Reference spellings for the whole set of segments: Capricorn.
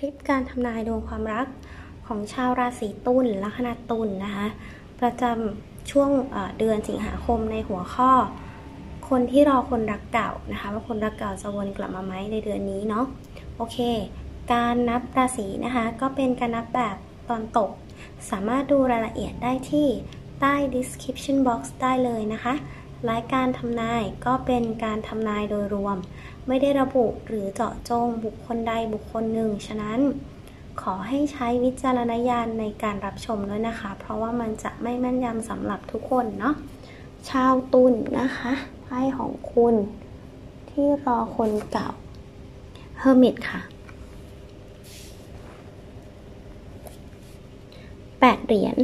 คลิปการทำนายดวงความรักของชาวราศีตุลลัคนาตุลนะคะประจำช่วงเดือนสิงหาคมในหัวข้อคนที่รอคนรักเก่านะคะว่าคนรักเก่าจะวนกลับมาไหมในเดือนนี้เนาะโอเคการนับราศีนะคะก็เป็นการนับแบบตอนตกสามารถดูรายละเอียดได้ที่ใต้ description box ได้เลยนะคะรายการทำนายก็เป็นการทำนายโดยรวมไม่ได้ระบุหรือเจาะจงบุคคลใดบุคคลหนึ่งฉะนั้นขอให้ใช้วิจารณญาณในการรับชมด้วยนะคะเพราะว่ามันจะไม่แม่นยำสำหรับทุกคนเนาะชาวตุลนะคะไพ่ของคุณที่รอคนเก่า Hermit ค่ะ8 เหรียญ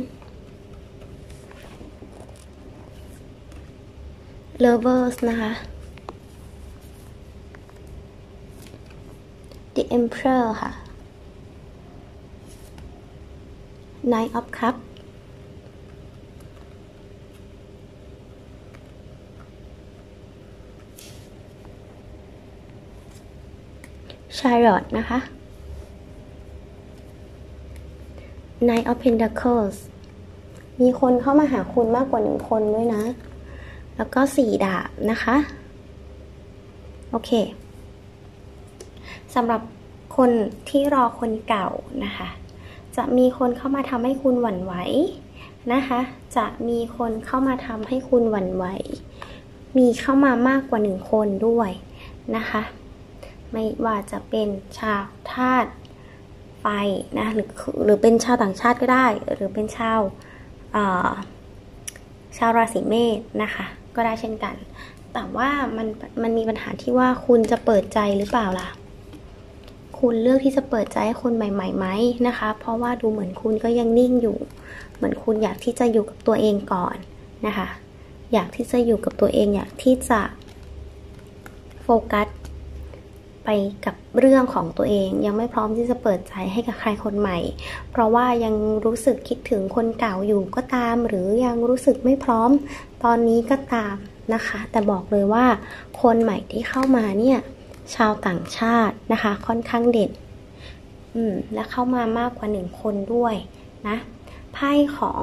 Lovers นะคะ The Emperor ค่ะ Knight of Cups Chariot นะคะ Knight of Pentacles มีคนเข้ามาหาคุณมากกว่าหนึ่งคนด้วยนะแล้วก็4 ดาบนะคะโอเคสำหรับคนที่รอคนเก่านะคะจะมีคนเข้ามาทำให้คุณหวั่นไหวนะคะจะมีคนเข้ามาทำให้คุณหวั่นไหวมีเข้ามามากกว่าหนึ่งคนด้วยนะคะไม่ว่าจะเป็นชาวธาตุไฟนะหรือเป็นชาวต่างชาติก็ได้หรือเป็นชาวราศีเมษนะคะก็ได้เช่นกันแต่ว่ามันมีปัญหาที่ว่าคุณจะเปิดใจหรือเปล่าล่ะคุณเลือกที่จะเปิดใจให้คนใหม่ๆไหมนะคะเพราะว่าดูเหมือนคุณก็ยังนิ่งอยู่เหมือนคุณอยากที่จะอยู่กับตัวเองก่อนนะคะอยากที่จะอยู่กับตัวเองอยากที่จะโฟกัสไปกับเรื่องของตัวเองยังไม่พร้อมที่จะเปิดใจให้กับใครคนใหม่เพราะว่ายังรู้สึกคิดถึงคนเก่าอยู่ก็ตามหรือยังรู้สึกไม่พร้อมตอนนี้ก็ตามนะคะแต่บอกเลยว่าคนใหม่ที่เข้ามาเนี่ยชาวต่างชาตินะคะค่อนข้างเด่นและเข้ามามากกว่าหนึ่งคนด้วยนะไพ่ของ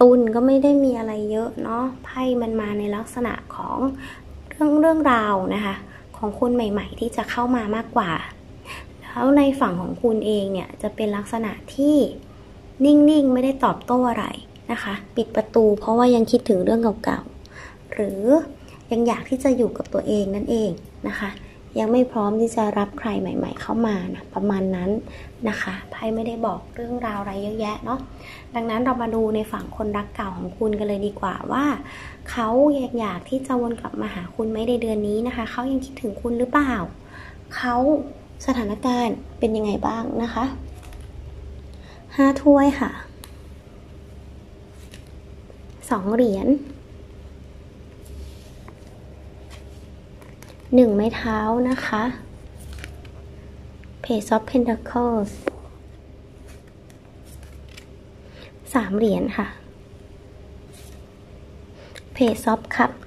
ตุลก็ไม่ได้มีอะไรเยอะเนาะไพ่มันมาในลักษณะของเรื่องราวนะคะของคนใหม่ๆที่จะเข้ามามากกว่าแล้วในฝั่งของคุณเองเนี่ยจะเป็นลักษณะที่นิ่งๆไม่ได้ตอบโต้อะไรนะคะปิดประตูเพราะว่ายังคิดถึงเรื่องเก่าๆหรือยังอยากที่จะอยู่กับตัวเองนั่นเองนะคะยังไม่พร้อมที่จะรับใครใหม่ๆเข้ามานะประมาณนั้นนะคะไพ่ไม่ได้บอกเรื่องราวอะไรเยอะแยะเนาะดังนั้นเรามาดูในฝั่งคนรักเก่าของคุณกันเลยดีกว่าว่าเขาอยากที่จะวนกลับมาหาคุณไหมในเดือนนี้นะคะเขายังคิดถึงคุณหรือเปล่าเขาสถานการณ์เป็นยังไงบ้างนะคะ5 ถ้วยค่ะ2 เหรียญ1 ไม้เท้านะคะ Page of Pentacles 3 เหรียญค่ะ Page of Cups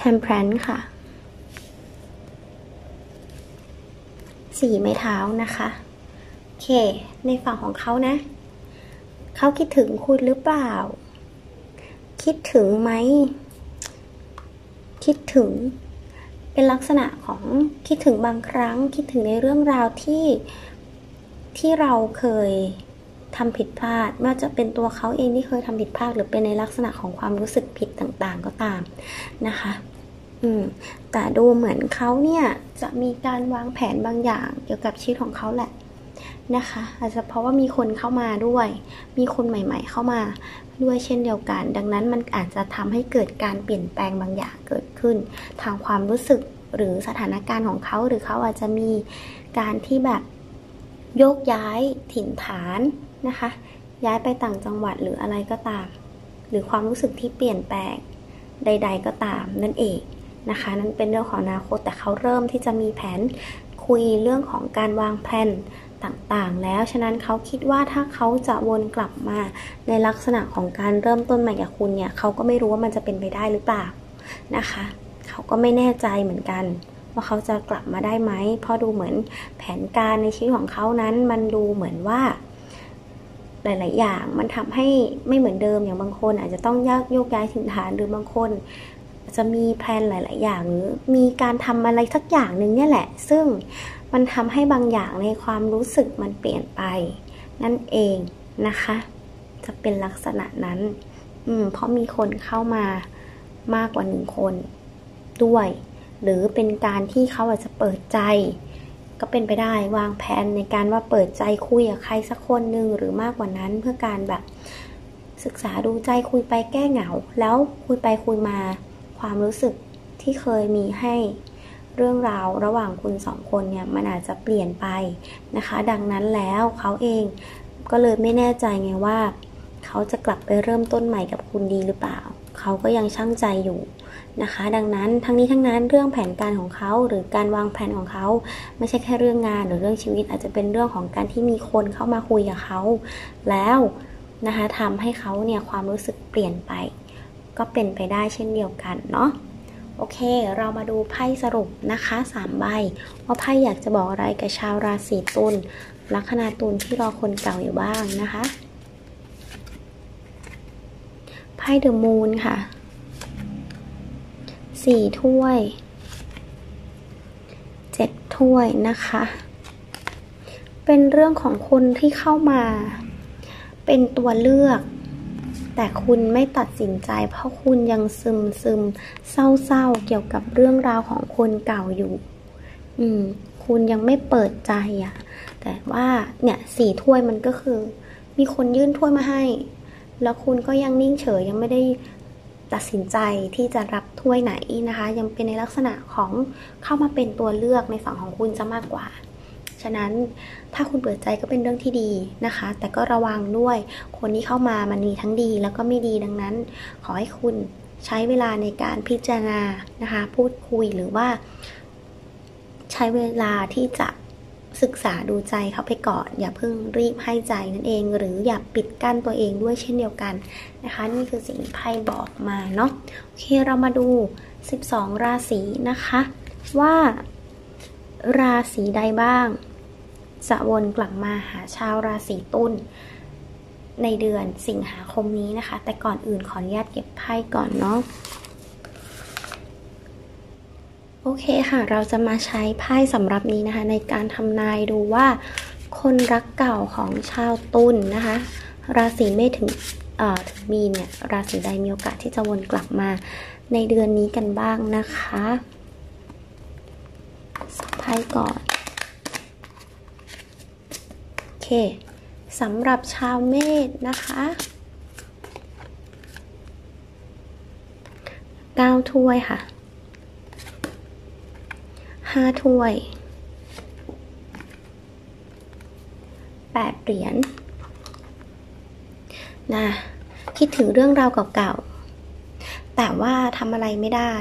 Temperance ค่ะ 4 ไม้เท้านะคะโอเคในฝั่งของเขานะเขาคิดถึงคุณหรือเปล่าคิดถึงไหมคิดถึงเป็นลักษณะของคิดถึงบางครั้งคิดถึงในเรื่องราวที่เราเคยทำผิดพลาดไม่ว่าจะเป็นตัวเขาเองที่เคยทำผิดพลาดหรือเป็นในลักษณะของความรู้สึกผิดต่างๆก็ตามนะคะแต่ดูเหมือนเขาเนี่ยจะมีการวางแผนบางอย่างเกี่ยวกับชีวิตของเขาแหละนะคะอาจจะเพราะว่ามีคนเข้ามาด้วยมีคนใหม่ๆเข้ามาด้วยเช่นเดียวกันดังนั้นมันอาจจะทำให้เกิดการเปลี่ยนแปลงบางอย่างเกิดขึ้นทางความรู้สึกหรือสถานการณ์ของเขาหรือเขาอาจจะมีการที่แบบโยกย้ายถิ่นฐานนะคะย้ายไปต่างจังหวัดหรืออะไรก็ตามหรือความรู้สึกที่เปลี่ยนแปลงใดๆก็ตามนั่นเองนะคะนั่นเป็นเรื่องของอนาคตแต่เขาเริ่มที่จะมีแผนคุยเรื่องของการวางแผน ต่างๆแล้วฉะนั้นเขาคิดว่าถ้าเขาจะวนกลับมาในลักษณะของการเริ่มต้นใหม่กับคุณเนี่ยเขาก็ไม่รู้ว่ามันจะเป็นไปได้หรือเปล่านะคะเขาก็ไม่แน่ใจเหมือนกันว่าเขาจะกลับมาได้ไหมเพราะดูเหมือนแผนการในชีวิตของเขานั้นมันดูเหมือนว่าหลายๆอย่างมันทำให้ไม่เหมือนเดิมอย่างบางคนอาจจะต้องโยกย้ายถิ่นฐานหรือบางคนจะมีแพลนหลายๆอย่างหรือมีการทำอะไรสักอย่างหนึ่งเนี่ยแหละซึ่งมันทำให้บางอย่างในความรู้สึกมันเปลี่ยนไปนั่นเองนะคะจะเป็นลักษณะนั้นเพราะมีคนเข้ามามากกว่าหนึ่งคนด้วยหรือเป็นการที่เขาอาจจะเปิดใจก็เป็นไปได้วางแผนในการว่าเปิดใจคุยกับใครสักคนหนึ่งหรือมากกว่านั้นเพื่อการแบบศึกษาดูใจคุยไปแก้เหงาแล้วคุยไปคุยมาความรู้สึกที่เคยมีให้เรื่องราวระหว่างคุณสองคนเนี่ยมันอาจจะเปลี่ยนไปนะคะดังนั้นแล้วเขาเองก็เลยไม่แน่ใจไงว่าเขาจะกลับไปเริ่มต้นใหม่กับคุณดีหรือเปล่าเขาก็ยังชั่งใจอยู่นะคะดังนั้นทั้งนี้ทั้งนั้นเรื่องแผนการของเขาหรือการวางแผนของเขาไม่ใช่แค่เรื่องงานหรือเรื่องชีวิตอาจจะเป็นเรื่องของการที่มีคนเข้ามาคุยกับเขาแล้วนะคะทำให้เขาเนี่ยความรู้สึกเปลี่ยนไปก็เป็นไปได้เช่นเดียวกันเนาะโอเคเรามาดูไพ่สรุปนะคะ3ใบว่าไพ่อยากจะบอกอะไรกับชาวราศีตุลลัคนาตุลที่รอคนเก่าอยู่บ้างนะคะไพ่เดอะมูนค่ะ4ถ้วย7ถ้วยนะคะเป็นเรื่องของคนที่เข้ามาเป็นตัวเลือกแต่คุณไม่ตัดสินใจเพราะคุณยังซึมเศร้าๆเกี่ยวกับเรื่องราวของคนเก่าอยู่คุณยังไม่เปิดใจอะแต่ว่าเนี่ยสี่ถ้วยมันก็คือมีคนยื่นถ้วยมาให้แล้วคุณก็ยังนิ่งเฉยยังไม่ได้ตัดสินใจที่จะรับถ้วยไหนนะคะยังเป็นในลักษณะของเข้ามาเป็นตัวเลือกในฝั่งของคุณจะมากกว่าฉะนั้นถ้าคุณเปิดใจก็เป็นเรื่องที่ดีนะคะแต่ก็ระวังด้วยคนที่เข้ามามันมีทั้งดีแล้วก็ไม่ดีดังนั้นขอให้คุณใช้เวลาในการพิจารณานะคะพูดคุยหรือว่าใช้เวลาที่จะศึกษาดูใจเขาไปก่อนอย่าเพิ่งรีบให้ใจนั่นเองหรืออย่าปิดกั้นตัวเองด้วยเช่นเดียวกันนะคะนี่คือสิ่งที่ไพ่บอกมาเนาะโอเคเรามาดู12ราศีนะคะว่าราศีใดบ้างจะวนกลับมาหาชาวราศีตุลในเดือนสิงหาคมนี้นะคะแต่ก่อนอื่นขออนุญาตเก็บไพ่ก่อนเนาะโอเคค่ะเราจะมาใช้ไพ่สำหรับนี้นะคะในการทำนายดูว่าคนรักเก่าของชาวตุลนะคะราศีเมษถึงมีนเนี่ยราศีใดมีโอกาสที่จะวนกลับมาในเดือนนี้กันบ้างนะคะสับไพ่ก่อนโอเคสำหรับชาวเมษนะคะ9ถ้วยค่ะ5ถ้วย8เหรียญนะคิดถึงเรื่องราวเก่าๆแต่ว่าทำอะไรไม่ได้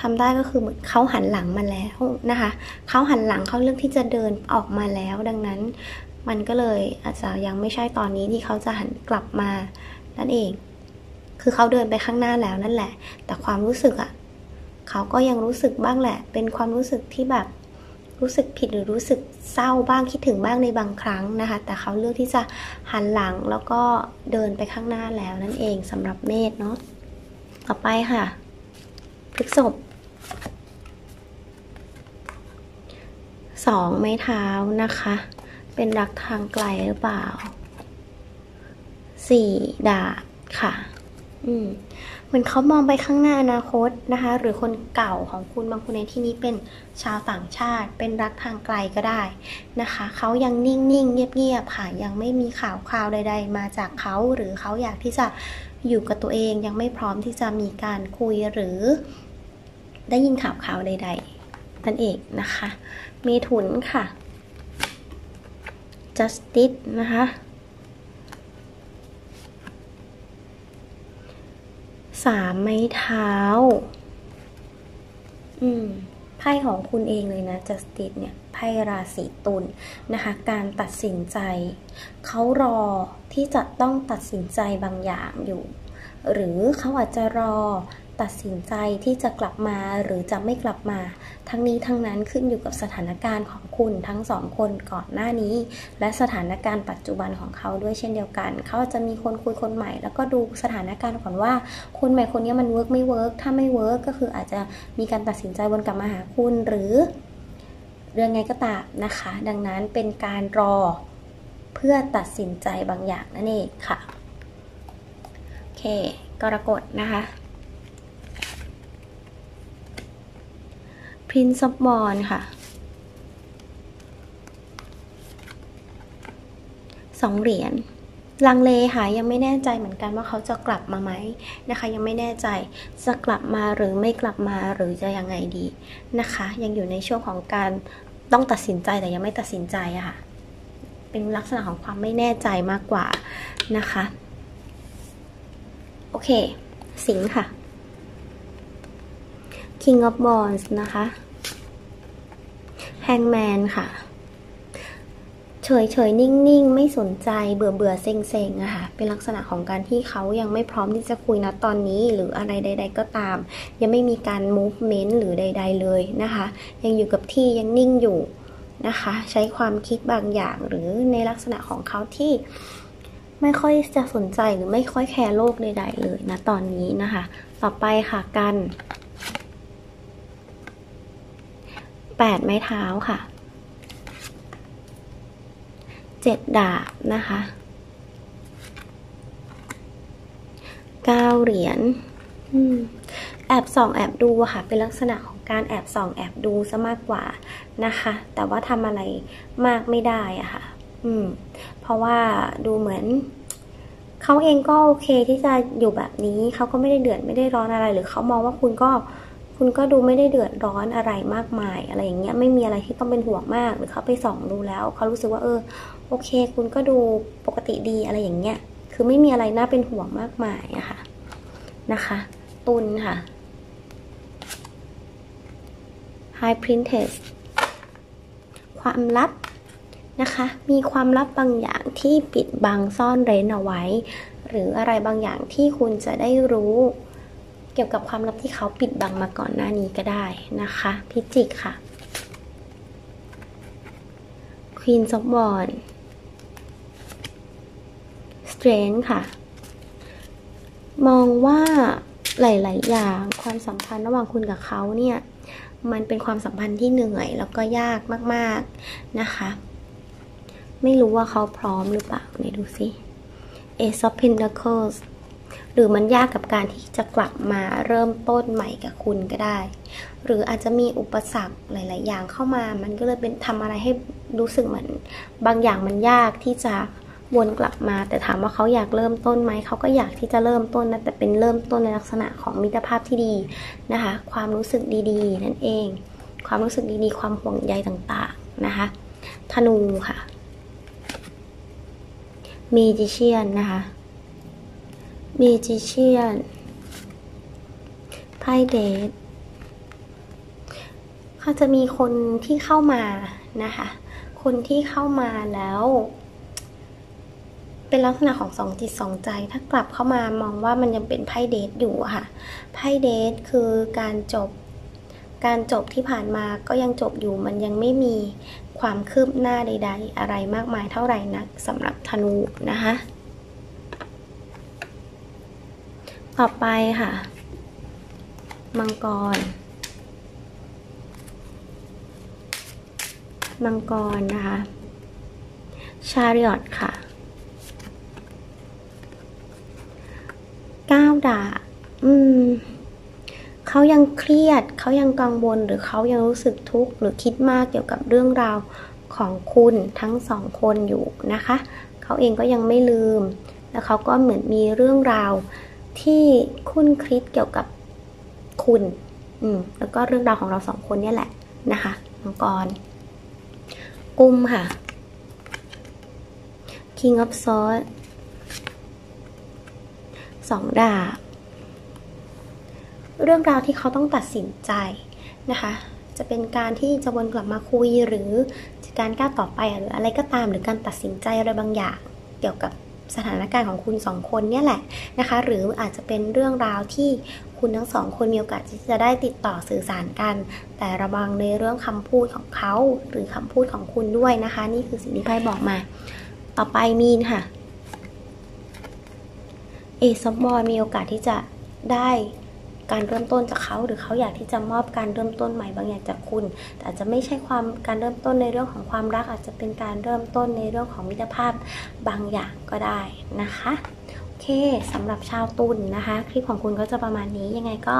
ทำได้ก็คือเหมือนเขาหันหลังมาแล้วนะคะเขาหันหลังเขาเลือกที่จะเดินออกมาแล้วดังนั้นมันก็เลยอาจจะยังไม่ใช่ตอนนี้ที่เขาจะหันกลับมานั่นเองคือเขาเดินไปข้างหน้าแล้วนั่นแหละแต่ความรู้สึกอะเขาก็ยังรู้สึกบ้างแหละเป็นความรู้สึกที่แบบรู้สึกผิดหรือรู้สึกเศร้าบ้างคิดถึงบ้างในบางครั้งนะคะแต่เขาเลือกที่จะหันหลังแล้วก็เดินไปข้างหน้าแล้วนั่นเองสำหรับเมษเนาะต่อไปค่ะพฤษภ2ไม้เท้านะคะเป็นรักทางไกลหรือเปล่า4ดาบค่ะเหมือนเขามองไปข้างหน้าอนาคตนะคะหรือคนเก่าของคุณบางคนในที่นี้เป็นชาวต่างชาติเป็นรักทางไกลก็ได้นะคะเขายังนิ่งๆเงียบๆค่ะยังไม่มีข่าวใดๆมาจากเขาหรือเขาอยากที่จะอยู่กับตัวเองยังไม่พร้อมที่จะมีการคุยหรือได้ยินข่าวใดๆนั่นเองนะคะเมถุนค่ะ justice นะคะ3ไม้เท้า ไพ่ของคุณเองเลยนะจัสติสเนี่ยไพ่ราศีตุลนะคะการตัดสินใจเขารอที่จะต้องตัดสินใจบางอย่างอยู่หรือเขาอาจจะรอตัดสินใจที่จะกลับมาหรือจะไม่กลับมาทั้งนี้ทั้งนั้นขึ้นอยู่กับสถานการณ์ของคุณทั้งสองคนก่อนหน้านี้และสถานการณ์ปัจจุบันของเขาด้วยเช่นเดียวกันเขาจะมีคนคุยคนใหม่แล้วก็ดูสถานการณ์ก่อนว่าคนใหม่คนนี้มันเวิร์กไม่เวิร์กถ้าไม่เวิร์กก็คืออาจจะมีการตัดสินใจวนกลับมาหาคุณหรือเรื่องไงก็ตามนะคะดังนั้นเป็นการรอเพื่อตัดสินใจบางอย่างนั่นเองค่ะโอเคกรกฎนะคะPrince of Wands ค่ะ2 เหรียญลังเลค่ะยังไม่แน่ใจเหมือนกันว่าเขาจะกลับมาไหมนะคะยังไม่แน่ใจจะกลับมาหรือไม่กลับมาหรือจะยังไงดีนะคะยังอยู่ในช่วงของการต้องตัดสินใจแต่ยังไม่ตัดสินใจอะค่ะเป็นลักษณะของความไม่แน่ใจมากกว่านะคะโอเคสิงห์ค่ะKing of Wands นะคะ Hangman ค่ะเฉยๆนิ่งๆไม่สนใจเบื่อๆเซ็งๆนะคะเป็นลักษณะของการที่เขายังไม่พร้อมที่จะคุยนะตอนนี้หรืออะไรใดๆก็ตามยังไม่มีการ movement หรือใดๆเลยนะคะยังอยู่กับที่ยังนิ่งอยู่นะคะใช้ความคิดบางอย่างหรือในลักษณะของเขาที่ไม่ค่อยจะสนใจหรือไม่ค่อยแคร์โลกใดๆเลยนะตอนนี้นะคะต่อไปค่ะกัน8 ไม้เท้าค่ะ7 ดาบนะคะ9 เหรียญแอบส่องแอบดูค่ะเป็นลักษณะของการแอบส่องแอบดูซะมากกว่านะคะแต่ว่าทำอะไรมากไม่ได้อะค่ะเพราะว่าดูเหมือนเขาเองก็โอเคที่จะอยู่แบบนี้เขาก็ไม่ได้เดือดไม่ได้ร้อนอะไรหรือเขามองว่าคุณก็ดูไม่ได้เดือดร้อนอะไรมากมายอะไรอย่างเงี้ยไม่มีอะไรที่ต้องเป็นห่วงมากหรือเขาไปส่องดูแล้วเขารู้สึกว่าโอเคคุณก็ดูปกติดีอะไรอย่างเงี้ยคือไม่มีอะไรน่าเป็นห่วงมากมายอะค่ะนะคะตุลค่ะ High Princess ความลับนะคะมีความลับบางอย่างที่ปิดบังซ่อนเร้นเอาไว้หรืออะไรบางอย่างที่คุณจะได้รู้เกี่ยวกับความลับที่เขาปิดบังมาก่อนหน้านี้ก็ได้นะคะพิจิกค่ะ Queen of Wands Strength ค่ะมองว่าหลายๆอย่างความสัมพันธ์ระหว่างคุณกับเขาเนี่ยมันเป็นความสัมพันธ์ที่เหนื่อยแล้วก็ยากมากๆนะคะไม่รู้ว่าเขาพร้อมหรือเปล่าเนี่ยดูสิ Ace of Pentaclesหรือมันยากกับการที่จะกลับมาเริ่มต้นใหม่กับคุณก็ได้หรืออาจจะมีอุปสรรคหลายๆอย่างเข้ามามันก็เลยเป็นทำอะไรให้รู้สึกเหมือนบางอย่างมันยากที่จะวนกลับมาแต่ถามว่าเขาอยากเริ่มต้นไหมเขาก็อยากที่จะเริ่มต้นนะแต่เป็นเริ่มต้นในลักษณะของมิตรภาพที่ดีนะคะความรู้สึกดีๆนั่นเองความรู้สึกดีๆความห่วงใยต่างๆนะคะธนูค่ะ Magician นะคะMagician ไพ่เดทเขาจะมีคนที่เข้ามานะคะคนที่เข้ามาแล้วเป็นลักษณะของ2 จิต 2 ใจถ้ากลับเข้ามามองว่ามันยังเป็นไพ่เดทอยู่ค่ะไพ่เดทคือการจบที่ผ่านมาก็ยังจบอยู่มันยังไม่มีความคืบหน้าใดๆอะไรมากมายเท่าไหร่นักสำหรับธนูนะคะต่อไปค่ะมังกรนะคะ Chariot ค่ะ9 ดาบเขายังเครียดเขายังกังวลหรือเขายังรู้สึกทุกข์หรือคิดมากเกี่ยวกับเรื่องราวของคุณทั้งสองคนอยู่นะคะเขาเองก็ยังไม่ลืมแล้วเขาก็เหมือนมีเรื่องราวที่คุณคิดเกี่ยวกับคุณแล้วก็เรื่องราวของเรา2 คนเนี่ยแหละนะคะมังกรกุมค่ะ King of Swords 2 ดาบเรื่องราวที่เขาต้องตัดสินใจนะคะ จะเป็นการที่จะวนกลับมาคุยหรือการก้าวต่อไปหรืออะไรก็ตามหรือการตัดสินใจอะไรบางอย่างเกี่ยวกับสถานการณ์ของคุณสองคนเนี่ยแหละนะคะหรืออาจจะเป็นเรื่องราวที่คุณทั้งสองคนมีโอกาสที่จะได้ติดต่อสื่อสารกันแต่ระวังในเรื่องคำพูดของเขาหรือคำพูดของคุณด้วยนะคะนี่คือสิ่งที่ไพ่บอกมาต่อไปมีนค่ะAce of Wandsมีโอกาสที่จะได้การเริ่มต้นจากเขาหรือเขาอยากที่จะมอบการเริ่มต้นใหม่บางอย่างจากคุณแต่อาจจะไม่ใช่การเริ่มต้นในเรื่องของความรักอาจจะเป็นการเริ่มต้นในเรื่องของมิตรภาพบางอย่างก็ได้นะคะโอเคสำหรับชาวตุลนะคะคลิปของคุณก็จะประมาณนี้ยังไงก็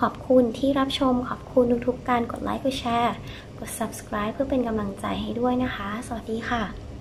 ขอบคุณที่รับชมขอบคุณทุกๆการกดไลค์กดแชร์กด subscribe เพื่อเป็นกำลังใจให้ด้วยนะคะสวัสดีค่ะ